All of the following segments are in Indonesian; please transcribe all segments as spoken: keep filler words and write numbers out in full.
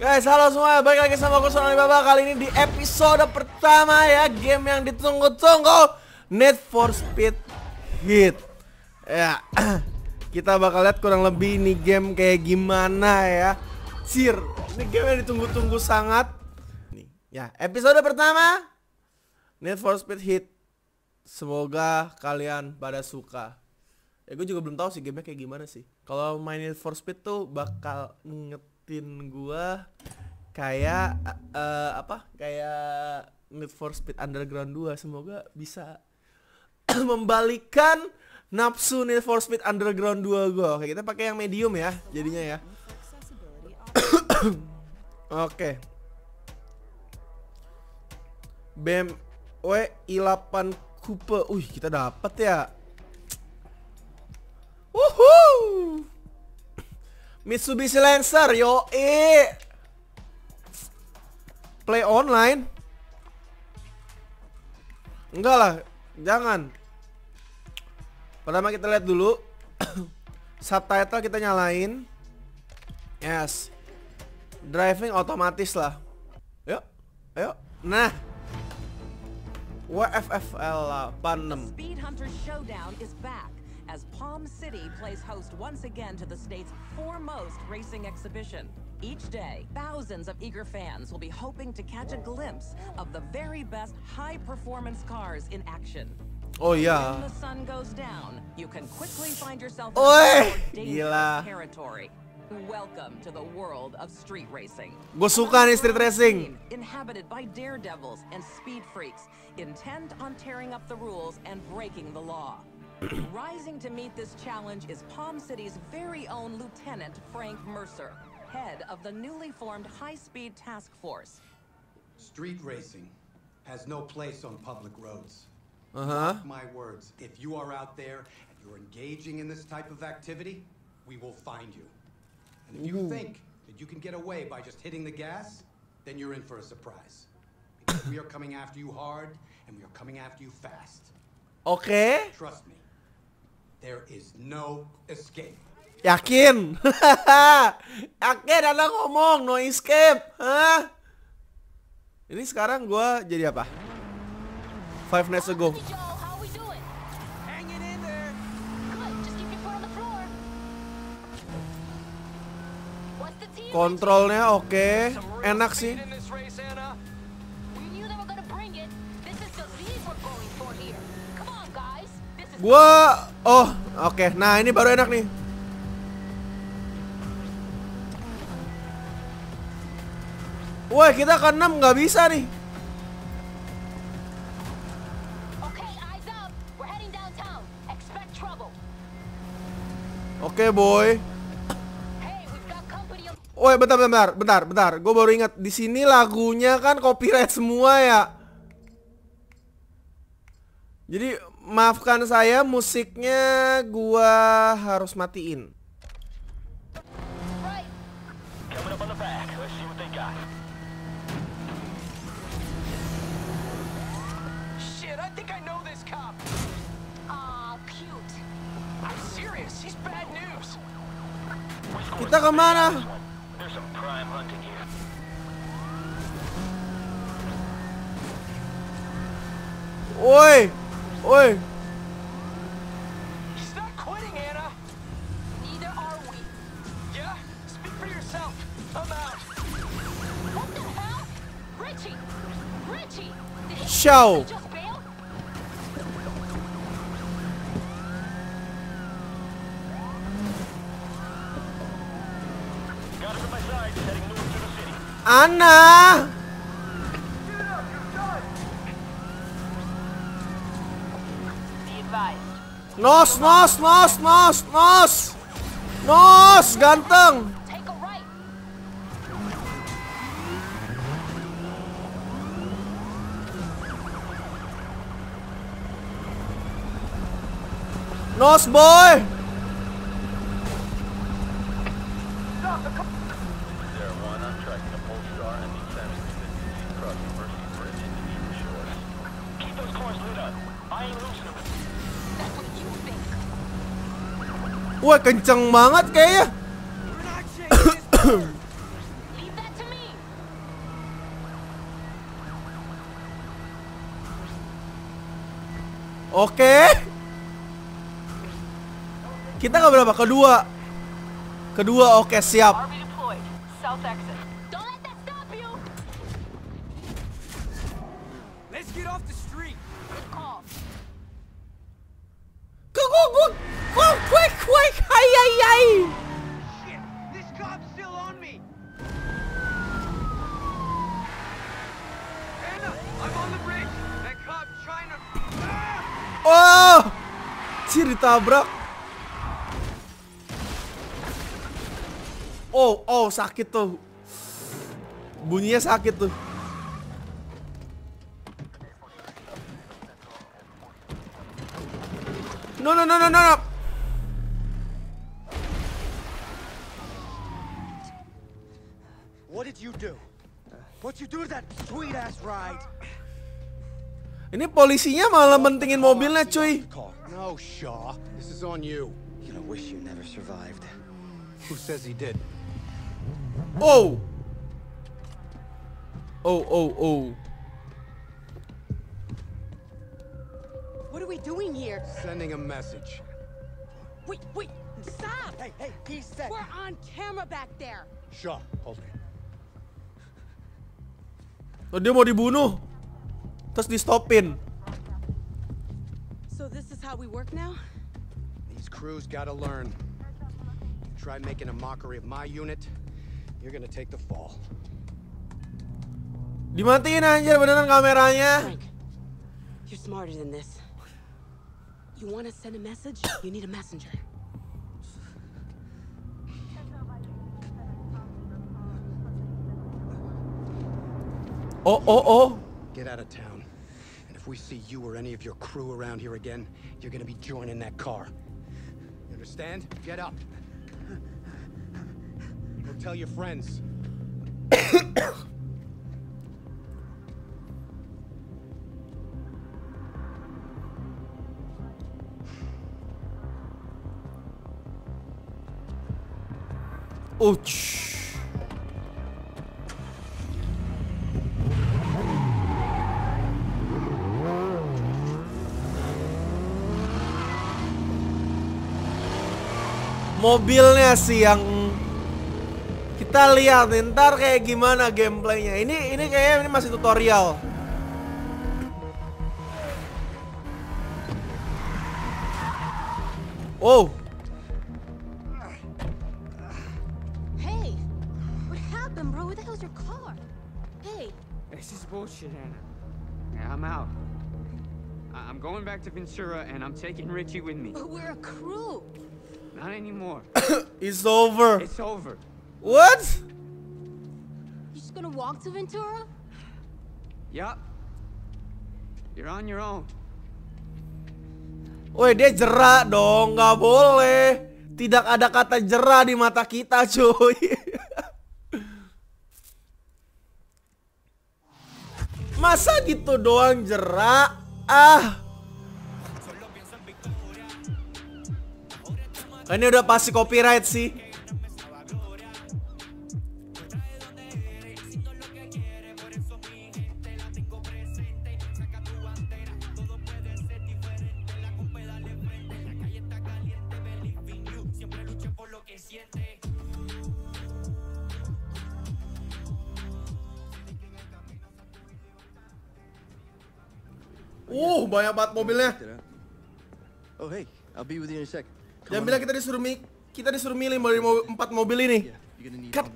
Guys, halo semua, balik lagi sama aku Sonalibaba. Kali ini di episode pertama ya, game yang ditunggu-tunggu, Need for Speed Heat. Ya, kita bakal lihat kurang lebih ini game kayak gimana ya. Cir, ini game yang ditunggu-tunggu sangat. Nih, ya, episode pertama Need for Speed Heat. Semoga kalian pada suka. Ya, gue juga belum tahu sih gamenya kayak gimana sih. Kalau main Need for Speed tuh bakal nget gua kayak uh, apa kayak Need for Speed Underground dua. Semoga bisa membalikan nafsu Need for Speed Underground dua gua. Oke, kita pakai yang medium ya jadinya ya. Oke, B M W i delapan Coupe. Wih, kita dapat ya. Wuhuu, Mitsubishi Lancer, yo eh, play online. Enggak lah, jangan. Pertama kita lihat dulu subtitle kita nyalain. Yes, driving otomatis lah. Yuk, ayo. Nah, W F F L Panam. As Palm City plays host once again to the state's foremost racing exhibition. Each day, thousands of eager fans will be hoping to catch a glimpse of the very best high-performance cars in action. Oh yeah. When the sun goes down, you can quickly find yourself in dangerous territory. Welcome to the world of street racing. Gue suka nih street racing. Inhabited by daredevils and speed freaks, intent on tearing up the rules and breaking the law. Rising to meet this challenge is Palm City's very own Lieutenant Frank Mercer, head of the newly formed high-speed task force. Street racing has no place on public roads. Uh-huh. My words, if you are out there and you're engaging in this type of activity, we will find you. And if Ooh. you think that you can get away by just hitting the gas, then you're in for a surprise. Because we are coming after you hard, and we are coming after you fast. Okay. Trust me. There is no escape. Yakin. Yakin Anna ngomong no escape. Hah? Ini sekarang gua jadi apa? Five nights ago. Kontrolnya oke, okay. Enak sih. Gua, oh, oke. Okay. Nah, ini baru enak nih. Wah, kita ke enam nggak bisa nih. Oke, okay, boy. Wah, bentar, bentar, bentar, bentar. Gue baru ingat di sini lagunya kan copyright semua ya. Jadi maafkan saya, musiknya gua harus matiin. Kita kemana? Woi. Oi. He's not quitting, Anna. Neither are we. Yeah, speak for yourself. I'm out. What the hell? Richie. Richie. Shaw. Got him on my side, heading north to the city. Anna. Nos, nos, nos, nos, nos, nos, ganteng. Nos, boy. Wah, kenceng banget kayaknya. Oke. Kita nggak berapa? Kedua. Kedua, oke, siap. Go, go, go, go, quick, quick, hai, hai, hai. Oh, si ditabrak. Oh, oh, sakit tuh. Bunyinya sakit tuh. No, no, no, no, no. What did you do? What you do that sweet ass ride? Ini polisinya malah mentingin mobilnya, cuy. No, Shaw, this is on you. You know, wish you never survived. Who says he did? Oh. Oh, oh, oh. What are we doing here? Sending a message. Wait, wait, stop. Hey, hey, he said. We're on camera back there. Shaw, hold me. Oh, dia mau dibunuh. Terus di stopin. So this is how we work now? These crews gotta learn. You try making a mockery of my unit, you're gonna take the fall. Dimatiin anjir beneran kameranya. Frank, you're smarter than this. You want to send a message? You need a messenger. Oh, oh, oh. Get out of town. And if we see you or any of your crew around here again, you're gonna be joining that car. You understand? Get up. Go tell your friends. Ouch. Mobilnya sih yang kita lihat ntar kayak gimana gameplaynya. Ini ini kayaknya ini masih tutorial. Oh. Hey, what happened, bro? Where the hell's your car? Hey. This is bullshit, Anna. I'm out. I'm going back to Ventura and I'm taking Richie with me. But we're a crew. Not anymore. It's over. It's over. What? You just gonna walk to Ventura? Yup. You're on your own. Woi, dia jerak dong, nggak boleh. Tidak ada kata jerak di mata kita, cuy. Masa gitu doang jerak? Ah. Ini udah pasti copyright sih. Uh, banyak banget mobilnya. Oh hey, I'll be with you in a sec. Jangan bilang kita disuruh mi kita disuruh milih dari mobil, empat mobil ini. Cut.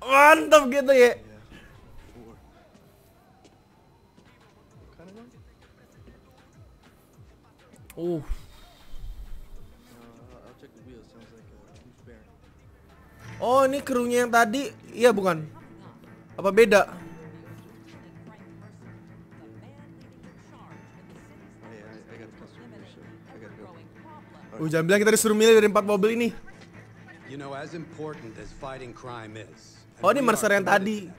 Mantap gitu ya. Uh. Oh, ini krunya yang tadi. Iya bukan? Apa beda? Oh, jangan bilang kita disuruh milih dari empat mobil ini. Oh, ini Mercer yang tadi.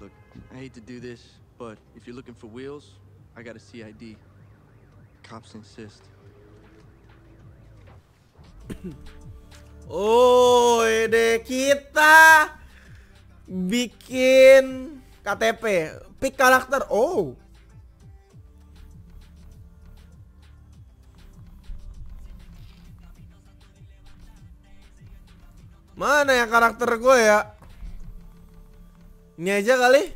Look, I hate to do this, but if you're looking for wheels, I got a C I D. Cops insist. Oh, ide kita bikin K T P, pick karakter. Oh. Mana ya karakter gue ya? Ini aja kali.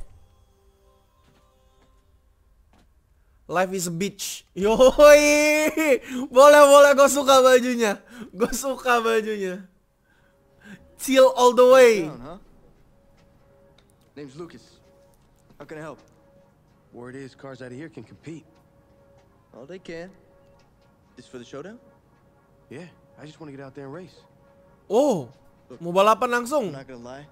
Life is a bitch. Yoi. Boleh boleh, gue suka bajunya. Gue suka bajunya. Chill all the way. Name's Lucas. How can I help? Word is cars out of here can compete. Oh, they can. This for the showdown? Yeah, I just want to get out there and race. Oh, mau balapan langsung. I'm not gonna lie.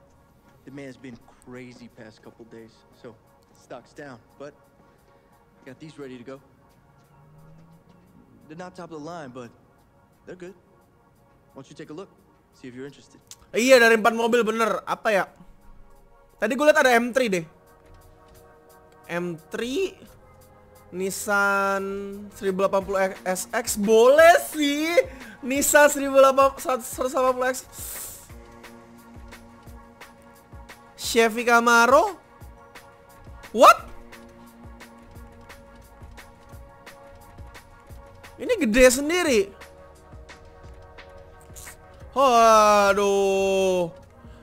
The man's been crazy past couple days, so stock's down. But I got these ready to go. They're not top of the line, but they're good. Why don't you take a look, see if you're interested. Iya, dari empat mobil bener. Apa ya? Tadi gue liat ada M three deh. M three Nissan seribu delapan puluh S X. Boleh sih. Nissan seribu delapan puluh S X, Chevy Camaro. What? Ini gede sendiri. Aduh.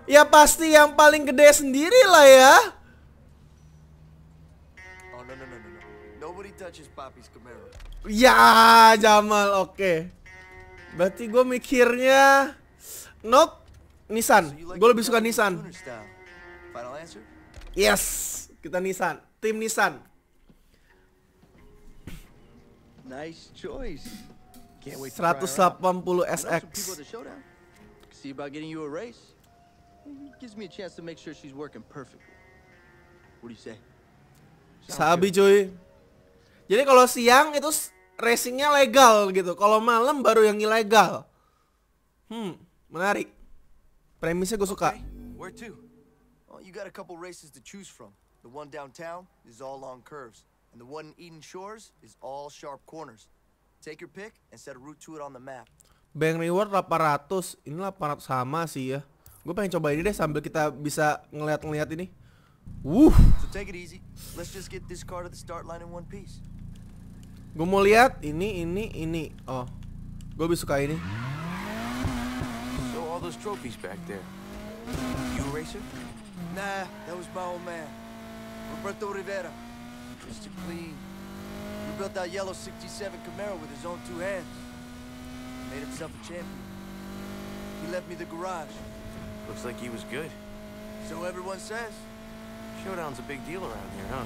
Ya pasti yang paling gede sendiri lah ya. Oh, no, no, no, no. Nobody touches Papi's Camaro. Ya, Jamal, oke. Okay. Berarti gue mikirnya not Nissan. Gue lebih suka Nissan. Yes, kita Nissan. Tim Nissan. Nice choice. seratus delapan puluh S X. See about getting you a race. Gives me a chance to make sure she's working perfectly. What do you say? Sabi cuy. Jadi kalau siang itu racingnya legal gitu. Kalau malam baru yang ilegal. Hmm, menarik. Premisnya gue suka. Where to? Oh, you got a couple races to choose from. The one downtown is all long curves, and the one in Eden Shores is all sharp corners. Take your pick and set a route to it on the map. Bank reward delapan ratus. Ini delapan ratus sama sih ya. Gue pengen coba ini deh sambil kita bisa ngeliat-ngeliat ini. Wuh. Gue mau lihat ini, ini, ini. Oh, gue lebih suka ini. Nah, that was my old man, Roberto Rivera. Mister Clean. He built that yellow sixty-seven Camaro with his own two hands. Made himself a champion. He left me the garage. Looks like he was good. So everyone says. Showdown's a big deal around here, huh?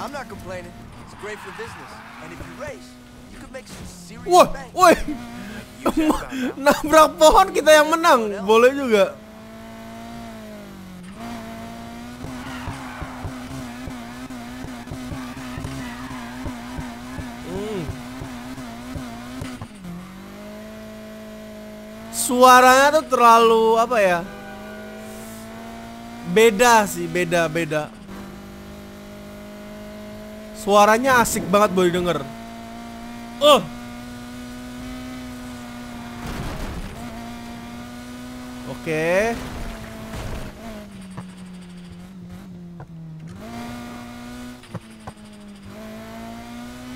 I'm not complaining. It's great for business. And if you race, you could make some serious bank. Woi, nabrak pohon kita yang menang, boleh juga. Hmm. Suaranya tuh terlalu apa ya? Beda sih, beda-beda. Suaranya asik banget, boleh denger. Oh, uh. Oke okay.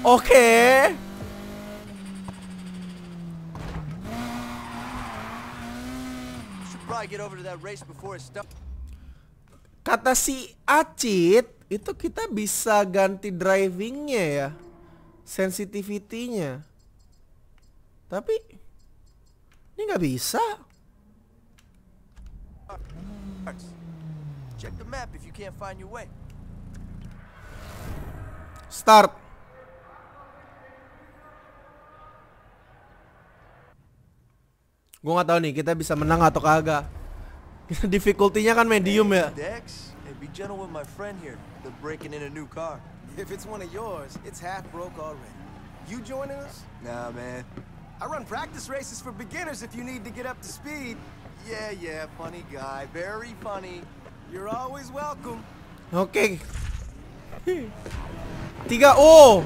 Oke okay. Kata si Acit, itu kita bisa ganti drivingnya ya, sensitivity-nya. Tapi ini nggak bisa. Start. Gue nggak tahu nih kita bisa menang atau kagak. Difficulty-nya kan medium ya. Dex, be gentle with my friend here. They're breaking in a new car. If it's one of yours, it's half broke already. You joining us? Nah, man. I run practice races for beginners if you need to get up to speed. Yeah, yeah, funny guy, very funny. You're always welcome. Oke. Tiga. Oh.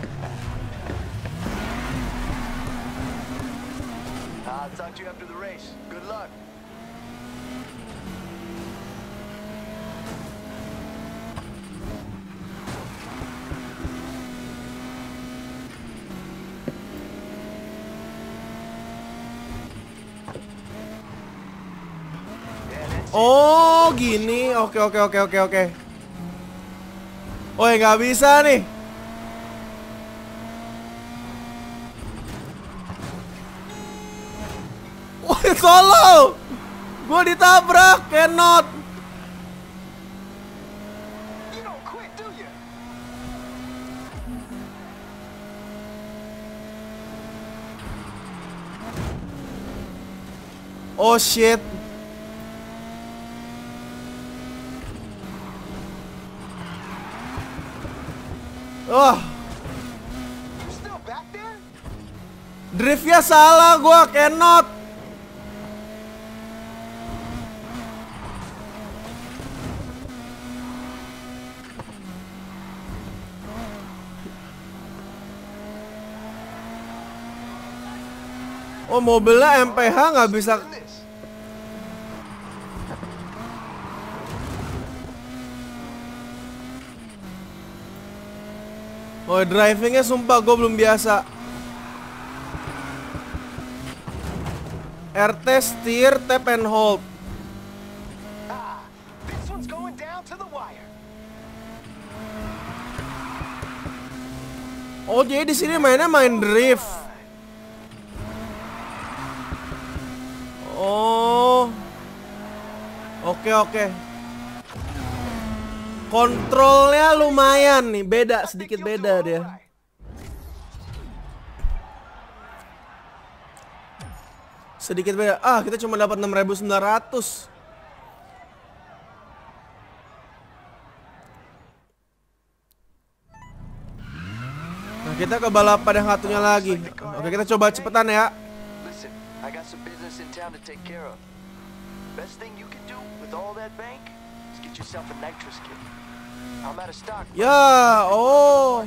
Oh gini, oke oke oke oke oke. Woi nggak bisa nih. Woi solo, gue ditabrak, cannot. Oh shit. Oh. Driftnya salah gua, cannot. Oh, mobilnya M P H nggak bisa. Oh, drivingnya sumpah gue belum biasa. R T steer tap and hold. Ah, this one's going down to the wire. Oh, jadi di sini mainnya main drift. Oh, oke okay, oke. Okay. Kontrolnya lumayan nih, beda sedikit beda dia. Sedikit beda. Ah, kita cuma dapat enam ribu sembilan ratus. Nah, kita ke balapan yang satunya lagi. Oke, kita coba cepetan ya. Ya, oh.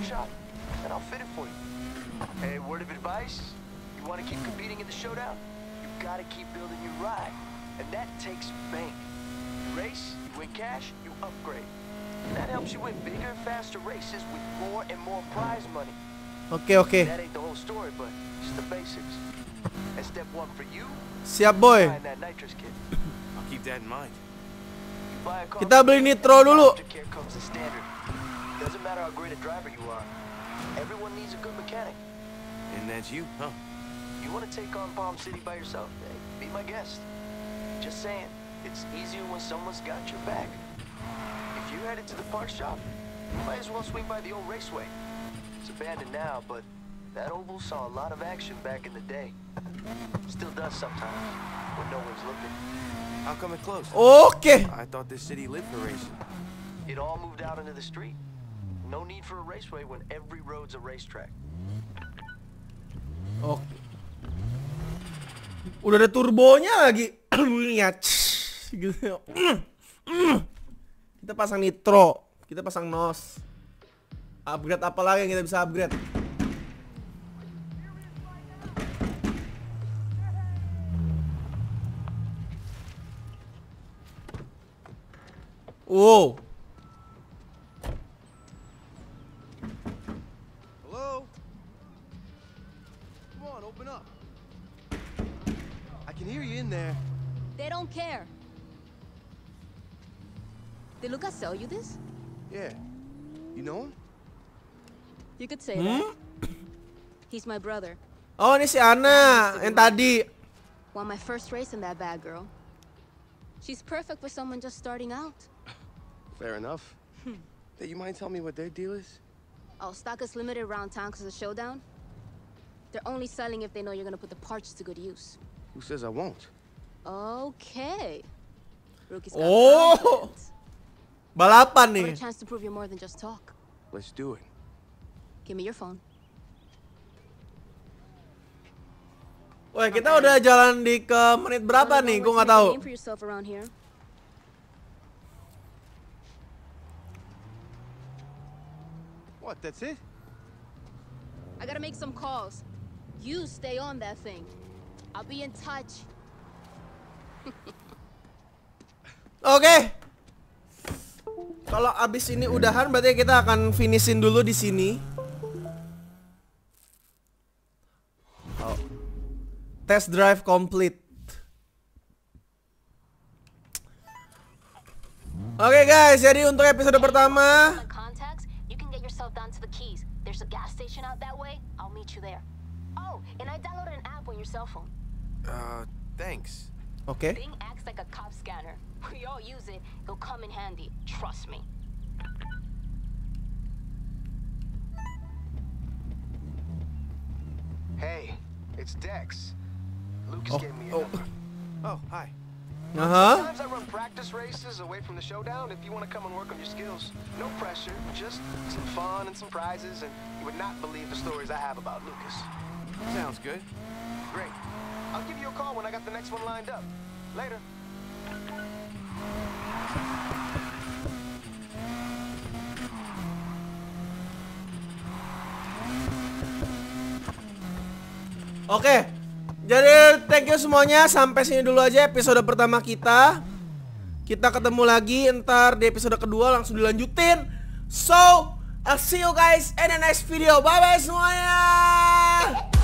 Oke, oke. Siap, boy. Kita beli nitro dulu. Oke. Oke. Udah ada turbonya lagi. Kita pasang nitro, kita pasang nos. Upgrade apa lagi yang kita bisa upgrade? Wow. Hello? Come on, open up. I can hear you in there. They don't care. Did Lucas sell you this? Yeah. You know him? You could say that. He's my brother. Oh, ini si Anna yang tadi. Won my first race in that bad girl. She's perfect for someone just starting out. Fair enough. Hey, you mind telling me what their deal is? Oh, stock is limited around town because of the showdown. They're only selling if they know you're gonna put the parts to good use. Who says I won't? Okay. Rookie's got oh, balapan nih. What a chance to prove you're more than just talk. Let's do it. Give me your phone. Wah, kita okay. Udah jalan di ke menit berapa nih? Gue nggak tahu. What, that's it? I gotta make some calls. You stay on that thing. I'll be in touch. Oke. Okay. Kalau abis ini udahan berarti kita akan finishin dulu di sini. Oh. Test drive complete. Oke okay guys, jadi untuk episode pertama uh, thanks. Oke. Okay. Hey, it's Dex. Lucas oh. gave me a oh. number. Oh, hi. Uh-huh. Sometimes I run practice races away from the showdown if you want to come and work on your skills. No pressure, just some fun and some prizes, and you would not believe the stories I have about Lucas. Sounds good. Great. I'll give you a call when I got the next one lined up. Later. Oke, okay. Jadi thank you semuanya. Sampai sini dulu aja episode pertama kita. Kita ketemu lagi ntar di episode kedua langsung dilanjutin. So, I'll see you guys in the next video. Bye bye semuanya.